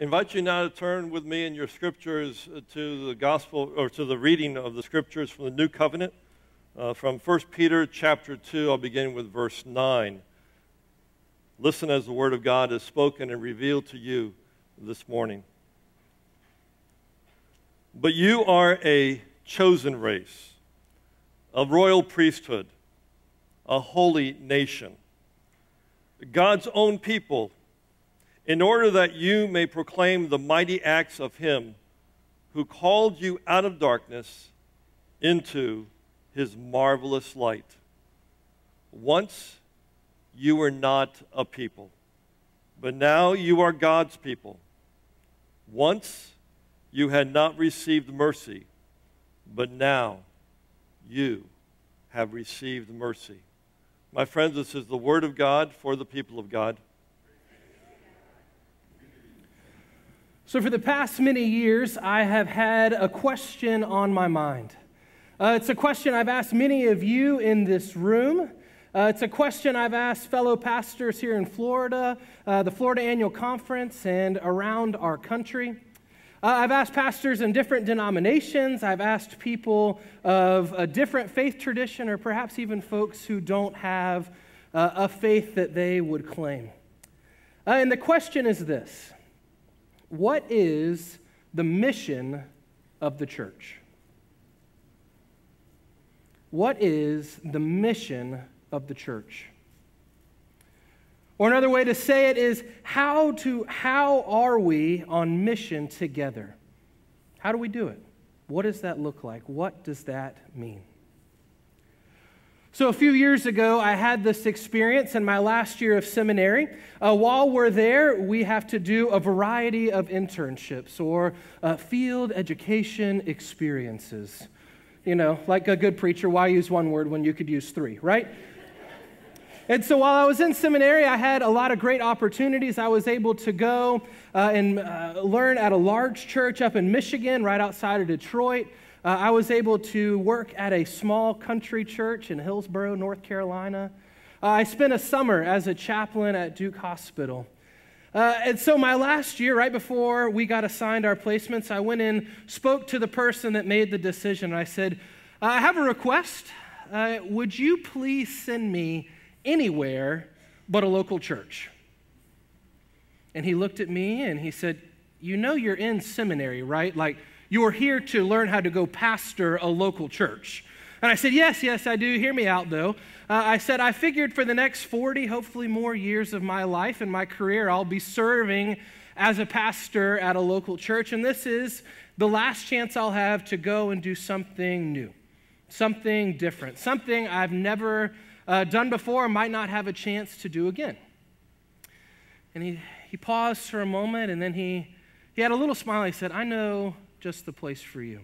I invite you now to turn with me in your scriptures to the gospel, or to the reading of the scriptures from the New Covenant, from 1 Peter chapter 2, I'll begin with verse 9. Listen as the word of God is spoken and revealed to you this morning. But you are a chosen race, a royal priesthood, a holy nation, God's own people, in order that you may proclaim the mighty acts of Him who called you out of darkness into His marvelous light. Once you were not a people, but now you are God's people. Once you had not received mercy, but now you have received mercy. My friends, this is the word of God for the people of God. So for the past many years, I have had a question on my mind. It's a question I've asked many of you in this room. It's a question I've asked fellow pastors here in Florida, the Florida Annual Conference, and around our country. I've asked pastors in different denominations. I've asked people of a different faith tradition, or perhaps even folks who don't have a faith that they would claim. And the question is this. What is the mission of the church? What is the mission of the church? Or another way to say it is, how are we on mission together? How do we do it? What does that look like? What does that mean? So a few years ago, I had this experience in my last year of seminary. While we're there, we have to do a variety of internships or field education experiences. You know, like a good preacher, why use one word when you could use three, right? And so while I was in seminary, I had a lot of great opportunities. I was able to go and learn at a large church up in Michigan, right outside of Detroit. I was able to work at a small country church in Hillsborough, North Carolina. I spent a summer as a chaplain at Duke Hospital. And so my last year, right before we got assigned our placements, I went in, spoke to the person that made the decision. I said, I have a request. Would you please send me anywhere but a local church? And he looked at me and he said, you know you're in seminary, right? Like, you're here to learn how to go pastor a local church. And I said, yes, I do. Hear me out, though. I said, I figured for the next 40, hopefully more years of my life and my career, I'll be serving as a pastor at a local church. And this is the last chance I'll have to go and do something new, something different, something I've never done before, might not have a chance to do again. And he paused for a moment, and then he had a little smile. He said, I know just the place for you.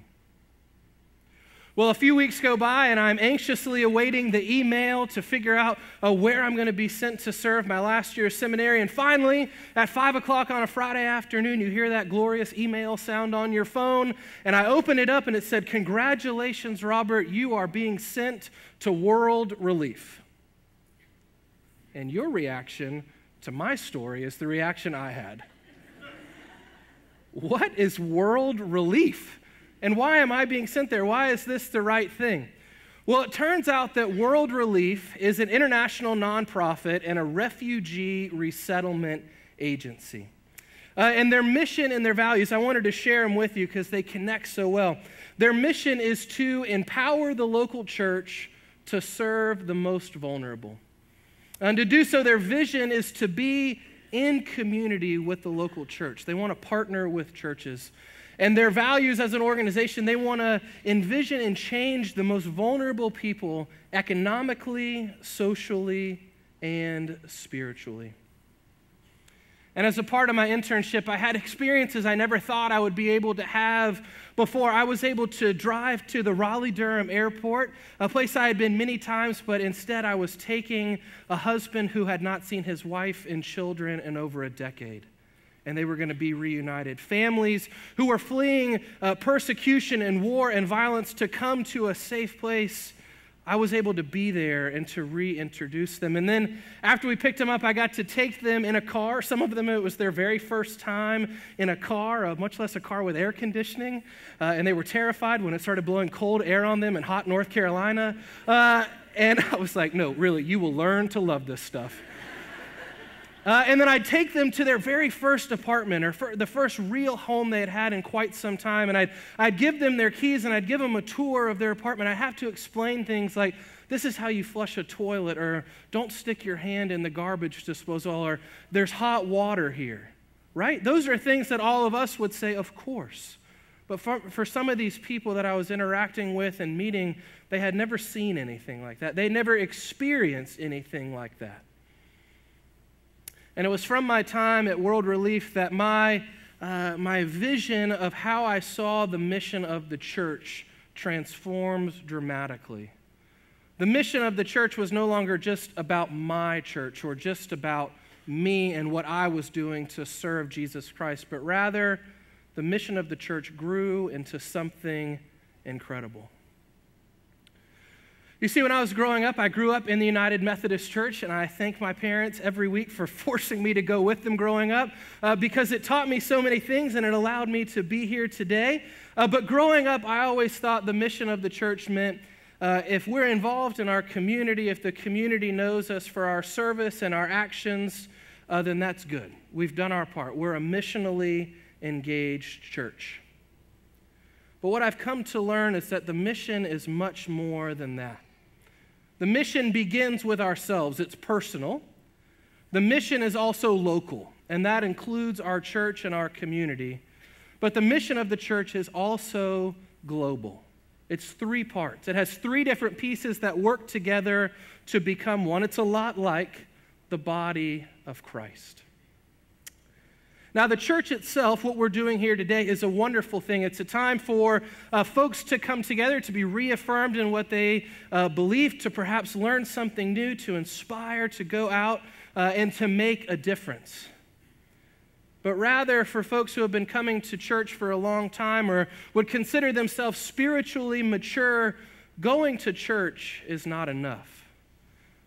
Well, a few weeks go by, and I'm anxiously awaiting the email to figure out where I'm going to be sent to serve my last year of seminary. And finally, at 5 o'clock on a Friday afternoon, you hear that glorious email sound on your phone, and I open it up, and it said, congratulations, Robert, you are being sent to World Relief. And your reaction to my story is the reaction I had. What is World Relief? And why am I being sent there? Why is this the right thing? Well, it turns out that World Relief is an international nonprofit and a refugee resettlement agency. And their mission and their values, I wanted to share them with you because they connect so well. Their mission is to empower the local church to serve the most vulnerable. And to do so, their vision is to be in community with the local church. They want to partner with churches. And their values as an organization, they want to envision and change the most vulnerable people economically, socially, and spiritually. And as a part of my internship, I had experiences I never thought I would be able to have before. I was able to drive to the Raleigh-Durham Airport, a place I had been many times, but instead I was taking a husband who had not seen his wife and children in over a decade, and they were going to be reunited. Families who were fleeing persecution and war and violence to come to a safe place I was able to be there and to reintroduce them. And then after we picked them up, I got to take them in a car. Some of them, it was their very first time in a car, much less a car with air conditioning. And they were terrified when it started blowing cold air on them in hot North Carolina. And I was like, no, really, you will learn to love this stuff. And then I'd take them to their very first apartment or the first real home they had had in quite some time, and I'd give them their keys and I'd give them a tour of their apartment. I'd have to explain things like, this is how you flush a toilet, or don't stick your hand in the garbage disposal, or there's hot water here, right? Those are things that all of us would say, of course. But for some of these people that I was interacting with and meeting, they had never seen anything like that. They never experienced anything like that. And it was from my time at World Relief that my vision of how I saw the mission of the church transforms dramatically. The mission of the church was no longer just about my church or just about me and what I was doing to serve Jesus Christ, but rather the mission of the church grew into something incredible. You see, when I was growing up, I grew up in the United Methodist Church, and I thank my parents every week for forcing me to go with them growing up because it taught me so many things and it allowed me to be here today. But growing up, I always thought the mission of the church meant if we're involved in our community, if the community knows us for our service and our actions, then that's good. We've done our part. We're a missionally engaged church. But what I've come to learn is that the mission is much more than that. The mission begins with ourselves. It's personal. The mission is also local, and that includes our church and our community. But the mission of the church is also global. It's three parts. It has three different pieces that work together to become one. It's a lot like the body of Christ. Now, the church itself, what we're doing here today, is a wonderful thing. It's a time for folks to come together, to be reaffirmed in what they believe, to perhaps learn something new, to inspire, to go out, and to make a difference. But rather, for folks who have been coming to church for a long time or would consider themselves spiritually mature, going to church is not enough.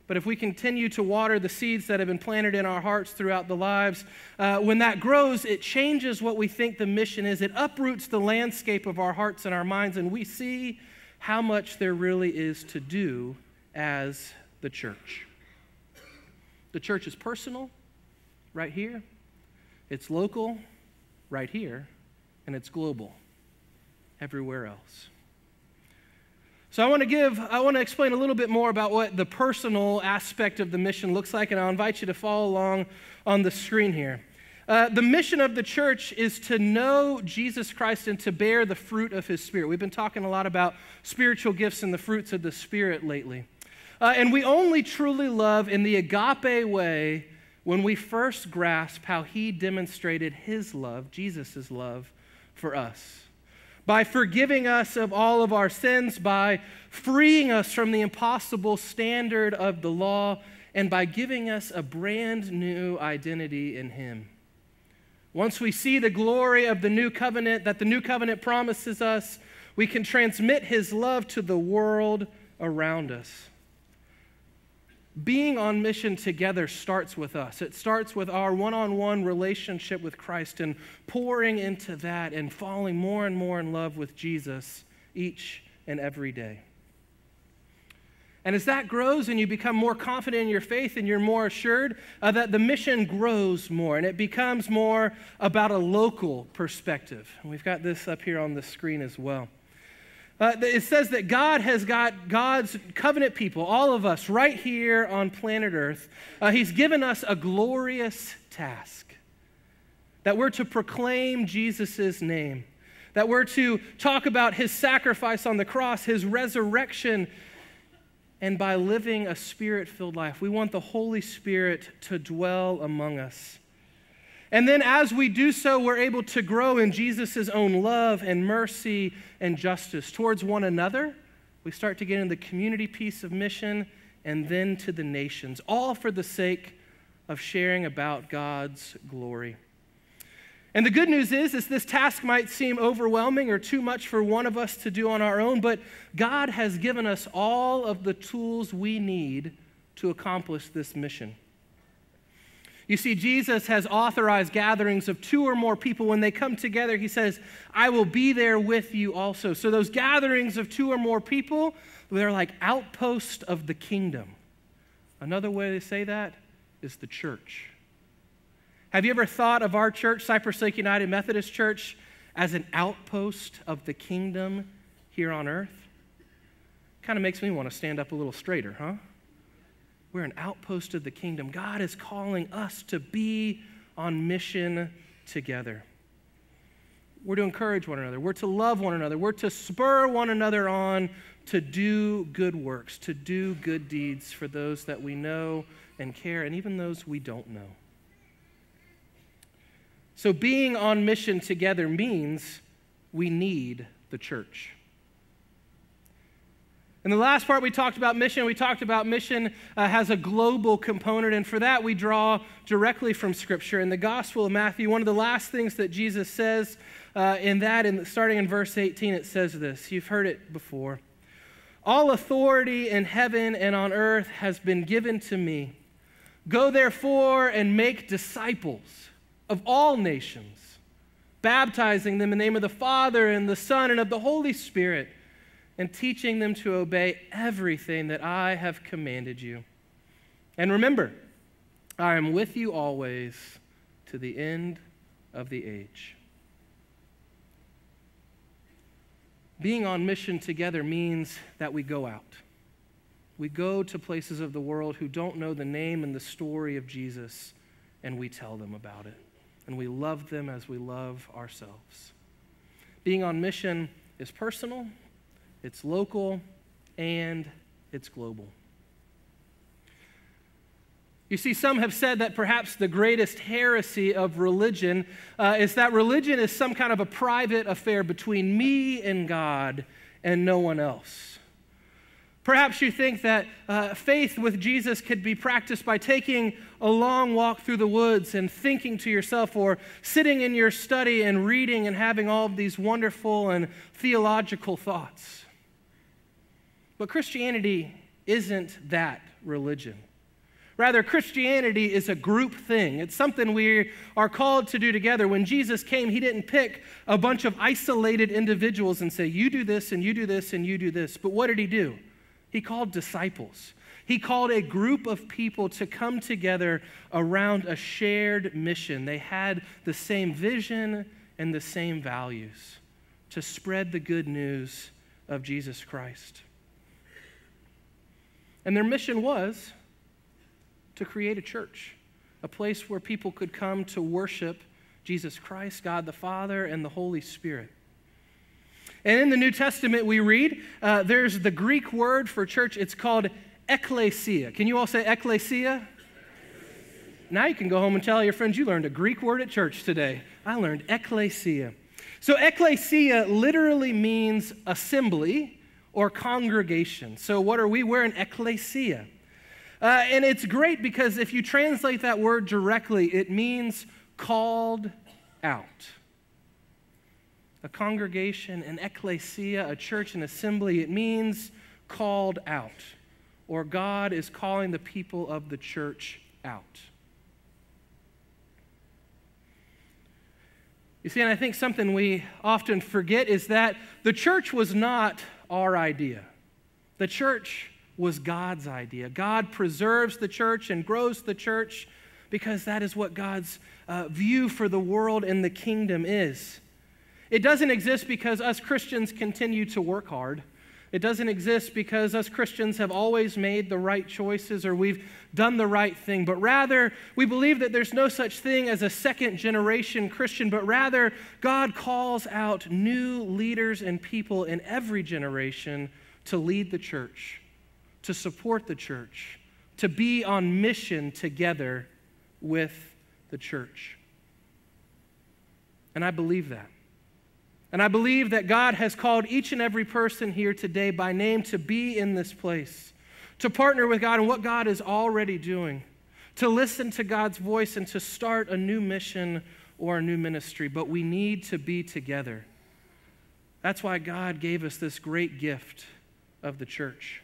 But if we continue to water the seeds that have been planted in our hearts throughout the lives, when that grows, it changes what we think the mission is. It uproots the landscape of our hearts and our minds, and we see how much there really is to do as the church. The church is personal, right here. It's local, right here. And it's global, everywhere else. So I want to explain a little bit more about what the personal aspect of the mission looks like, and I'll invite you to follow along on the screen here. The mission of the church is to know Jesus Christ and to bear the fruit of his Spirit. We've been talking a lot about spiritual gifts and the fruits of the Spirit lately. And we only truly love in the agape way when we first grasp how he demonstrated his love, Jesus' love, for us, by forgiving us of all of our sins, by freeing us from the impossible standard of the law, and by giving us a brand new identity in him. Once we see the glory of the new covenant, that the new covenant promises us, we can transmit his love to the world around us. Being on mission together starts with us. It starts with our one-on-one relationship with Christ and pouring into that and falling more and more in love with Jesus each and every day. And as that grows and you become more confident in your faith and you're more assured that the mission grows more and it becomes more about a local perspective. And we've got this up here on the screen as well. It says that God has got God's covenant people, all of us, right here on planet Earth. He's given us a glorious task, that we're to proclaim Jesus' name, that we're to talk about his sacrifice on the cross, his resurrection, and by living a Spirit-filled life. We want the Holy Spirit to dwell among us. And then as we do so, we're able to grow in Jesus' own love and mercy and justice towards one another. We start to get in the community piece of mission and then to the nations, all for the sake of sharing about God's glory. And the good news is this task might seem overwhelming or too much for one of us to do on our own, but God has given us all of the tools we need to accomplish this mission. You see, Jesus has authorized gatherings of 2 or more people. When they come together, he says, I will be there with you also. So those gatherings of 2 or more people, they're like outposts of the kingdom. Another way to say that is the church. Have you ever thought of our church, Cypress Lake United Methodist Church, as an outpost of the kingdom here on earth? Kind of makes me want to stand up a little straighter, huh? We're an outpost of the kingdom. God is calling us to be on mission together. We're to encourage one another. We're to love one another. We're to spur one another on to do good works, to do good deeds for those that we know and care, and even those we don't know. So being on mission together means we need the church. In the last part, we talked about mission. We talked about mission has a global component, and for that, we draw directly from Scripture. In the Gospel of Matthew, one of the last things that Jesus says starting in verse 18, it says this. You've heard it before. All authority in heaven and on earth has been given to me. Go, therefore, and make disciples of all nations, baptizing them in the name of the Father and the Son and of the Holy Spirit, and teaching them to obey everything that I have commanded you. And remember, I am with you always to the end of the age. Being on mission together means that we go out. We go to places of the world who don't know the name and the story of Jesus, and we tell them about it. And we love them as we love ourselves. Being on mission is personal, it's local, and it's global. You see, some have said that perhaps the greatest heresy of religion is that religion is some kind of a private affair between me and God and no one else. Perhaps you think that faith with Jesus could be practiced by taking a long walk through the woods and thinking to yourself, or sitting in your study and reading and having all of these wonderful and theological thoughts. But Christianity isn't that religion. Rather, Christianity is a group thing. It's something we are called to do together. When Jesus came, he didn't pick a bunch of isolated individuals and say, you do this, and you do this, and you do this. But what did he do? He called disciples. He called a group of people to come together around a shared mission. They had the same vision and the same values to spread the good news of Jesus Christ. And their mission was to create a church, a place where people could come to worship Jesus Christ, God the Father, and the Holy Spirit. And in the New Testament we read, there's the Greek word for church. It's called ekklesia. Can you all say ekklesia? Now you can go home and tell your friends you learned a Greek word at church today. I learned ekklesia. So ekklesia literally means assembly or congregation. So what are we? We're an ekklesia. And it's great because if you translate that word directly, it means called out. A congregation, an ekklesia, a church, an assembly, it means called out, or God is calling the people of the church out. You see, and I think something we often forget is that the church was not our idea. The church was God's idea. God preserves the church and grows the church because that is what God's view for the world and the kingdom is. It doesn't exist because us Christians continue to work hard. It doesn't exist because us Christians have always made the right choices or we've done the right thing. But rather, we believe that there's no such thing as a second-generation Christian, but rather God calls out new leaders and people in every generation to lead the church, to support the church, to be on mission together with the church. And I believe that. And I believe that God has called each and every person here today by name to be in this place, to partner with God in what God is already doing, to listen to God's voice and to start a new mission or a new ministry, but we need to be together. That's why God gave us this great gift of the church.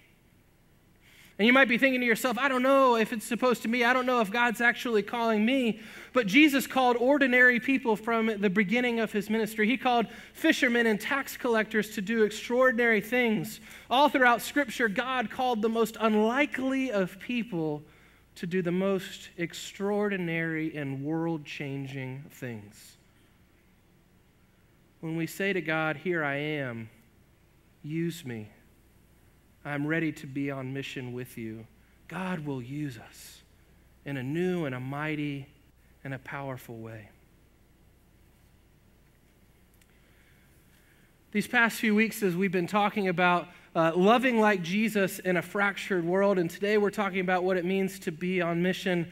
And you might be thinking to yourself, I don't know if it's supposed to be. I don't know if God's actually calling me. But Jesus called ordinary people from the beginning of his ministry. He called fishermen and tax collectors to do extraordinary things. All throughout Scripture, God called the most unlikely of people to do the most extraordinary and world-changing things. When we say to God, here I am, use me. I'm ready to be on mission with you. God will use us in a new and a mighty and a powerful way. These past few weeks, as we've been talking about loving like Jesus in a fractured world, and today we're talking about what it means to be on mission,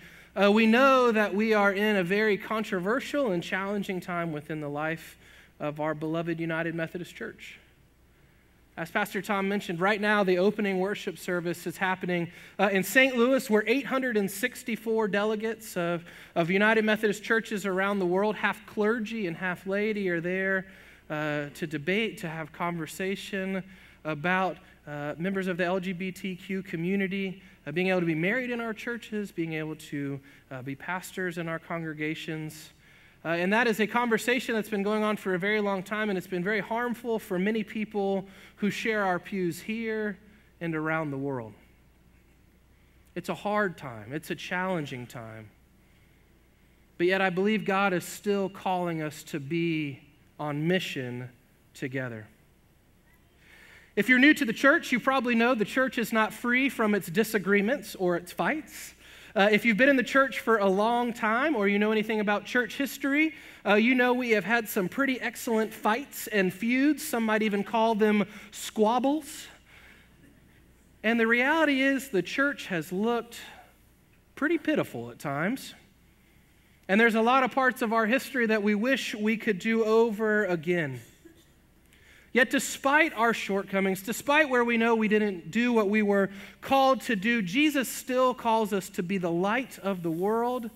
we know that we are in a very controversial and challenging time within the life of our beloved United Methodist Church. As Pastor Tom mentioned, right now the opening worship service is happening in St. Louis, where 864 delegates of United Methodist churches around the world, half clergy and half laity, are there to debate, to have conversation about members of the LGBTQ community being able to be married in our churches, being able to be pastors in our congregations. And that is a conversation that's been going on for a very long time, and it's been very harmful for many people who share our pews here and around the world. It's a hard time. It's a challenging time. But yet I believe God is still calling us to be on mission together. If you're new to the church, you probably know the church is not free from its disagreements or its fights. If you've been in the church for a long time or you know anything about church history, you know we have had some pretty excellent fights and feuds. Some might even call them squabbles. And the reality is the church has looked pretty pitiful at times. And there's a lot of parts of our history that we wish we could do over again. Yet despite our shortcomings, despite where we know we didn't do what we were called to do, Jesus still calls us to be the light of the world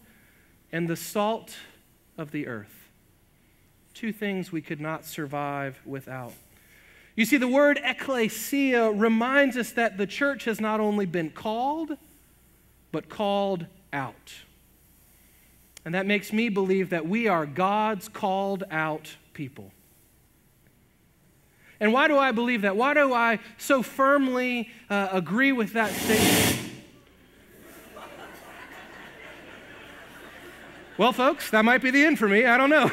and the salt of the earth. Two things we could not survive without. You see, the word ekklesia reminds us that the church has not only been called, but called out. And that makes me believe that we are God's called out people. And why do I believe that? Why do I so firmly agree with that statement? Well, folks, that might be the end for me. I don't know.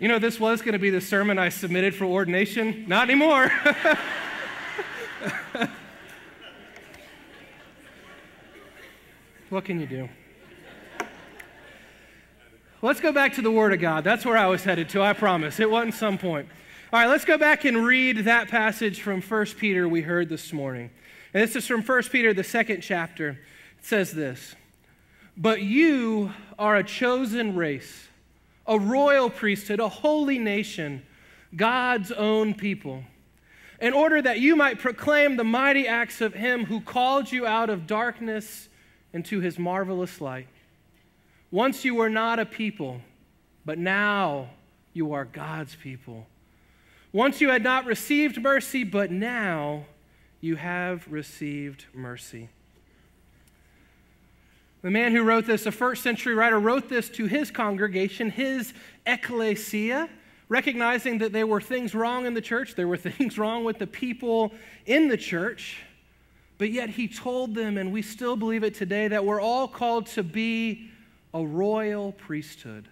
You know, this was going to be the sermon I submitted for ordination. Not anymore. What can you do? Let's go back to the Word of God. That's where I was headed to, I promise. It wasn't some point. All right, let's go back and read that passage from 1 Peter we heard this morning. And this is from 1 Peter, the second chapter. It says this, "But you are a chosen race, a royal priesthood, a holy nation, God's own people, in order that you might proclaim the mighty acts of him who called you out of darkness into his marvelous light. Once you were not a people, but now you are God's people. Once you had not received mercy, but now you have received mercy." The man who wrote this, a first-century writer, wrote this to his congregation, his ekklesia, recognizing that there were things wrong in the church, there were things wrong with the people in the church, but yet he told them, and we still believe it today, that we're all called to be a royal priesthood.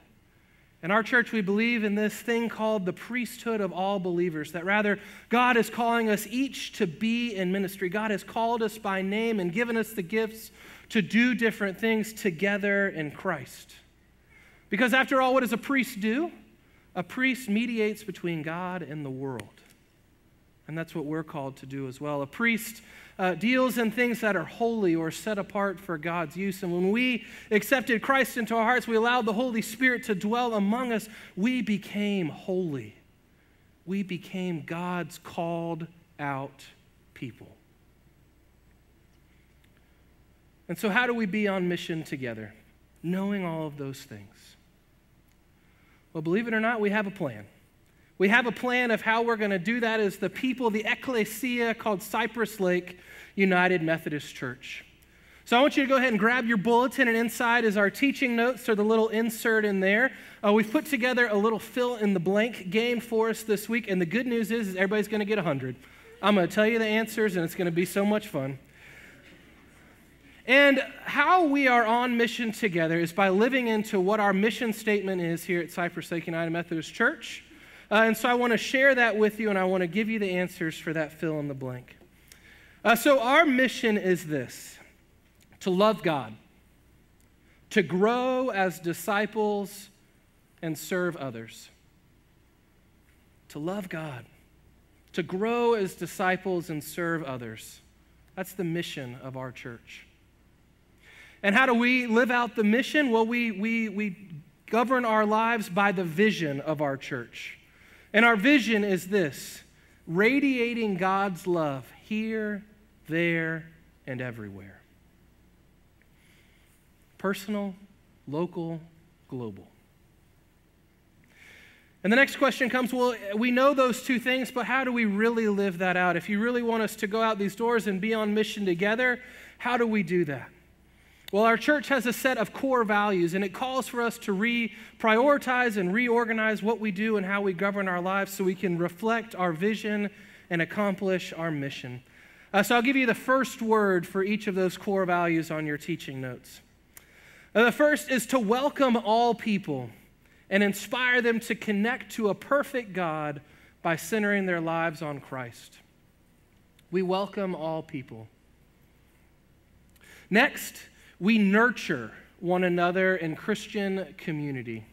In our church, we believe in this thing called the priesthood of all believers, that rather God is calling us each to be in ministry. God has called us by name and given us the gifts to do different things together in Christ. Because after all, what does a priest do? A priest mediates between God and the world. And that's what we're called to do as well. A priest deals in things that are holy or set apart for God's use. And when we accepted Christ into our hearts, we allowed the Holy Spirit to dwell among us. We became holy. We became God's called out people. And so how do we be on mission together, knowing all of those things? Well, believe it or not, we have a plan. We have a plan of how we're going to do that as the people, the ekklesia called Cypress Lake United Methodist Church. So I want you to go ahead and grab your bulletin, and inside is our teaching notes or the little insert in there. We've put together a little fill-in-the-blank game for us this week, and the good news is everybody's going to get 100. I'm going to tell you the answers, and it's going to be so much fun. And how we are on mission together is by living into what our mission statement is here at Cypress Lake United Methodist Church. And so I want to share that with you, and I want to give you the answers for that fill-in-the-blank. So our mission is this: to love God, to grow as disciples, and serve others. To love God, to grow as disciples, and serve others. That's the mission of our church. And how do we live out the mission? Well, we govern our lives by the vision of our church. And our vision is this: radiating God's love here, there, and everywhere. Personal, local, global. And the next question comes, well, we know those two things, but how do we really live that out? If you really want us to go out these doors and be on mission together, how do we do that? Well, our church has a set of core values, and it calls for us to reprioritize and reorganize what we do and how we govern our lives so we can reflect our vision and accomplish our mission. So I'll give you the first word for each of those core values on your teaching notes. The first is to welcome all people and inspire them to connect to a perfect God by centering their lives on Christ. We welcome all people. Next, we nurture one another in Christian community.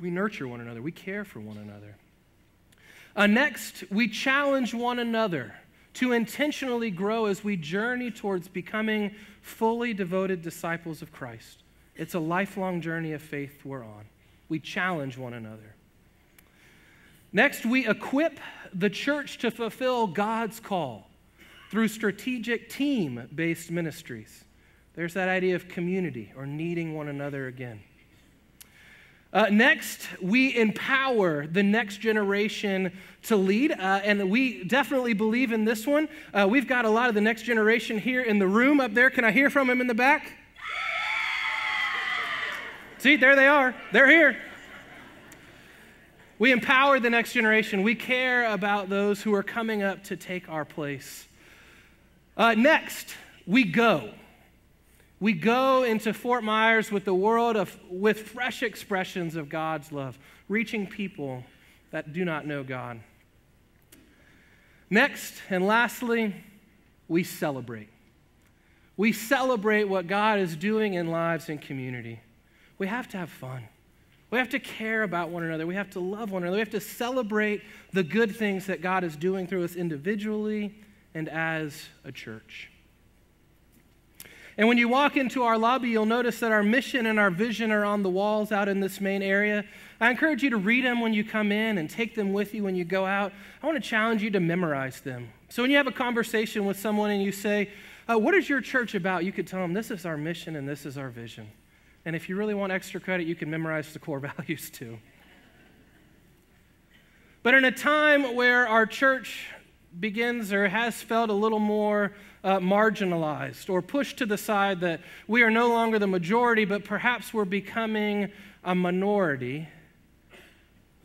We nurture one another. We care for one another. Next, we challenge one another to intentionally grow as we journey towards becoming fully devoted disciples of Christ. It's a lifelong journey of faith we're on. We challenge one another. Next, we equip the church to fulfill God's call through strategic team-based ministries. There's that idea of community or needing one another again. Next, we empower the next generation to lead, and we definitely believe in this one. We've got a lot of the next generation here in the room up there. Can I hear from him in the back? See, there they are. They're here. We empower the next generation. We care about those who are coming up to take our place. Next, we go. We go into Fort Myers with the world with fresh expressions of God's love, reaching people that do not know God. Next and lastly, we celebrate. We celebrate what God is doing in lives and community. We have to have fun. We have to care about one another. We have to love one another. We have to celebrate the good things that God is doing through us individually and as a church. And when you walk into our lobby, you'll notice that our mission and our vision are on the walls out in this main area. I encourage you to read them when you come in and take them with you when you go out. I want to challenge you to memorize them. So when you have a conversation with someone and you say, what is your church about? You could tell them, this is our mission and this is our vision. And if you really want extra credit, you can memorize the core values too. But in a time where our church begins or has felt a little more marginalized or pushed to the side, that we are no longer the majority, but perhaps we're becoming a minority,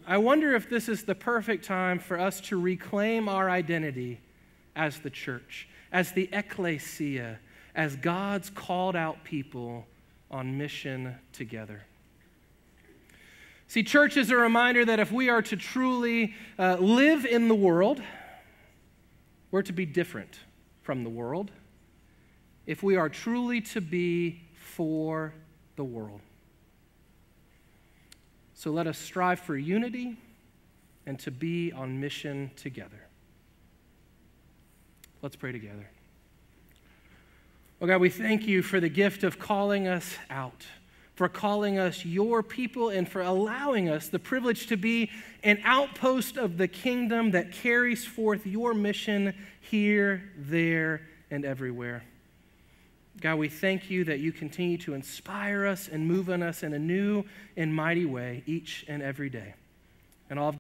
I wonder if this is the perfect time for us to reclaim our identity as the church, as the ekklesia, as God's called out people on mission together. See, church is a reminder that if we are to truly live in the world, we're to be different from the world if we are truly to be for the world. So let us strive for unity and to be on mission together. Let's pray together. Oh God, we thank you for the gift of calling us out, for calling us your people, and for allowing us the privilege to be an outpost of the kingdom that carries forth your mission here, there, and everywhere. God, we thank you that you continue to inspire us and move on us in a new and mighty way each and every day. And all